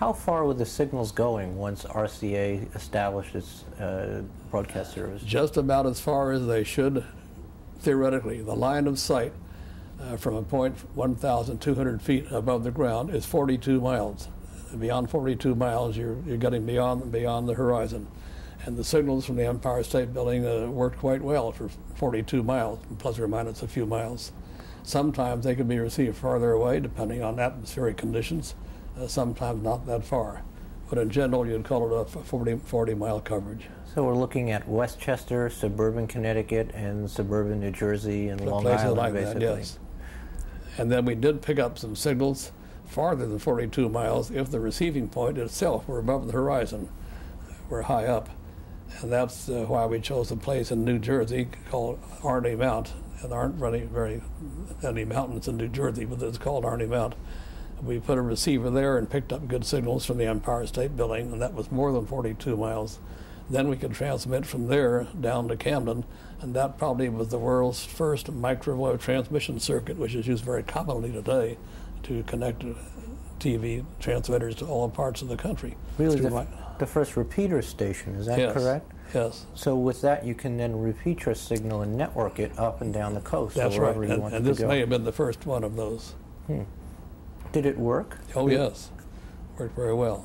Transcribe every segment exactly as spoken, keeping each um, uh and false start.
how far were the signals going once R C A established its uh, broadcast service? Just about as far as they should, theoretically. The line of sight uh, from a point one thousand two hundred feet above the ground is forty-two miles. Beyond forty-two miles, you're, you're getting beyond, beyond the horizon. And the signals from the Empire State Building uh, worked quite well for forty-two miles, plus or minus a few miles. Sometimes they could be received farther away, depending on atmospheric conditions, uh, sometimes not that far. But in general, you'd call it a forty-mile coverage. So we're looking at Westchester, suburban Connecticut, and suburban New Jersey, and Long Island, like basically. That, yes. And then we did pick up some signals farther than forty-two miles if the receiving point itself were above the horizon, were high up. And that's uh, why we chose a place in New Jersey called Arney Mount. And there aren't really very any mountains in New Jersey, but it's called Arney Mount. We put a receiver there and picked up good signals from the Empire State Building, and that was more than forty-two miles. Then we could transmit from there down to Camden, and that probably was the world's first microwave transmission circuit, which is used very commonly today to connect T V transmitters to all parts of the country. Really? The first repeater station, is that yes, correct? Yes. So with that, you can then repeat your signal and network it up and down the coast. That's right. You and want and this go. May have been the first one of those. Hmm. Did it work? Oh, Did yes. It worked very well.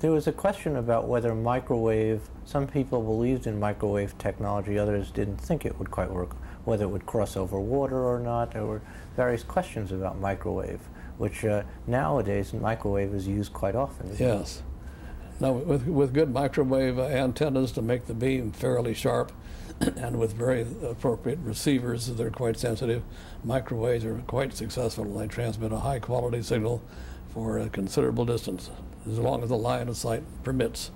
There was a question about whether microwave, some people believed in microwave technology, others didn't think it would quite work, whether it would cross over water or not. There were various questions about microwave, which uh, nowadays microwave is used quite often. Yes. Now, with, with good microwave antennas to make the beam fairly sharp, and with very appropriate receivers that are quite sensitive, microwaves are quite successful. They transmit a high-quality signal for a considerable distance, as long as the line of sight permits.